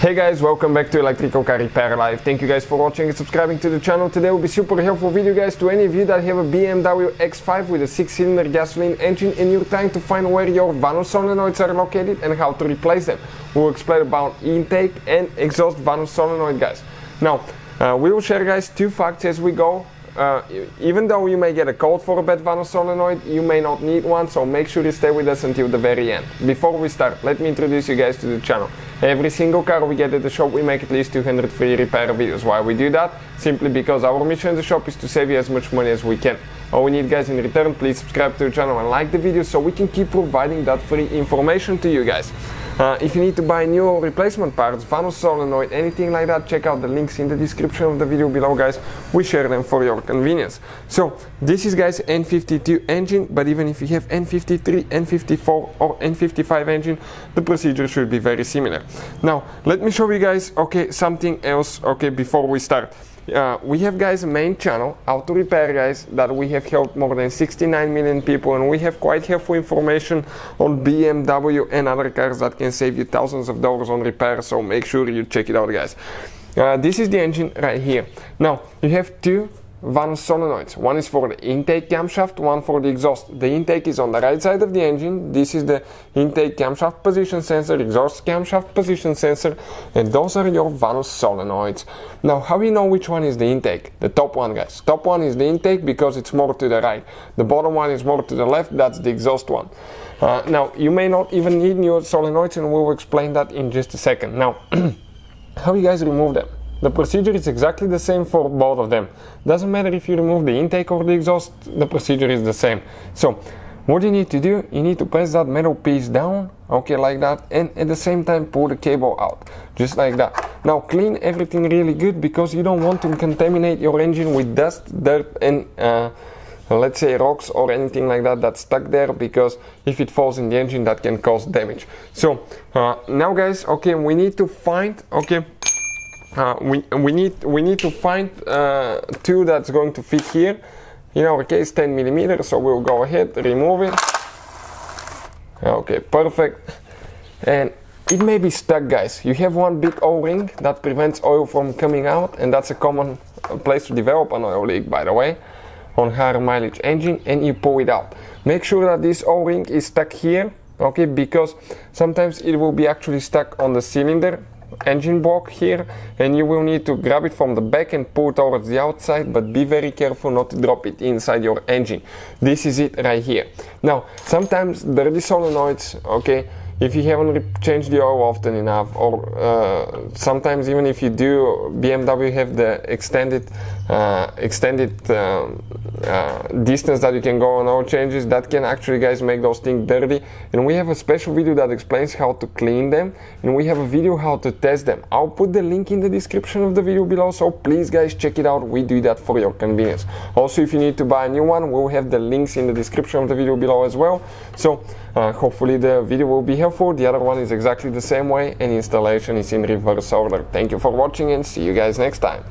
Hey guys, welcome back to Electrical Car Repair Live. Thank you guys for watching and subscribing to the channel. Today will be super helpful video guys to any of you that have a BMW X5 with a 6-cylinder gasoline engine and you're trying to find where your vanos solenoids are located and how to replace them. We'll explain about intake and exhaust vanos solenoid guys. Now, we will share guys two facts as we go. Even though you may get a code for a bad vanos solenoid, you may not need one, so make sure you stay with us until the very end. Before we start, let me introduce you guys to the channel. Every single car we get at the shop, we make at least 200 free repair videos. Why we do that? Simply because our mission in the shop is to save you as much money as we can. All we need guys in return, please subscribe to the channel and like the video so we can keep providing that free information to you guys. If you need to buy new or replacement parts, vanos solenoid, anything like that, check out the links in the description of the video below guys, we share them for your convenience. So this is guys N52 engine, but even if you have N53, N54 or N55 engine, the procedure should be very similar. Now let me show you guys something else before we start. We have guys a main channel, Auto Repair guys, that we have helped more than 69 million people, and we have quite helpful information on BMW and other cars that can save you thousands of dollars on repair, so make sure you check it out guys. This is the engine right here. Now you have two vanos solenoids, one is for the intake camshaft, one for the exhaust. The intake is on the right side of the engine, this is the intake camshaft position sensor, exhaust camshaft position sensor, and those are your vanos solenoids. Now how do you know which one is the intake? The top one guys, top one is the intake because it's more to the right, the bottom one is more to the left, that's the exhaust one. Now you may not even need new solenoids and we'll explain that in just a second. Now how do you guys remove them? The procedure is exactly the same for both of them. Doesn't matter if you remove the intake or the exhaust, the procedure is the same. So, what you need to do, you need to press that metal piece down, like that, and at the same time pull the cable out, just like that. Now clean everything really good because you don't want to contaminate your engine with dust, dirt and let's say rocks or anything like that that's stuck there, because if it falls in the engine that can cause damage. So, now guys, we need to find, we need to find two that's going to fit here. In our case 10 millimeters, so we'll go ahead, remove it. Perfect. And it may be stuck guys, you have one big o-ring that prevents oil from coming out, and that's a common place to develop an oil leak by the way on higher mileage engine, and you pull it out. Make sure that this o-ring is stuck here, because sometimes it will be actually stuck on the cylinder engine block here, and you will need to grab it from the back and pull towards the outside, but be very careful not to drop it inside your engine. This is it right here. Now sometimes dirty solenoids, if you haven't changed the oil often enough, or sometimes even if you do, BMW have the extended distance that you can go on oil changes, that can actually guys make those things dirty, and we have a special video that explains how to clean them, and we have a video how to test them. I'll put the link in the description of the video below, so please guys check it out, we do that for your convenience. Also if you need to buy a new one, we'll have the links in the description of the video below as well, so hopefully the video will be helpful. The other one is exactly the same way, and installation is in reverse order. Thank you for watching and see you guys next time.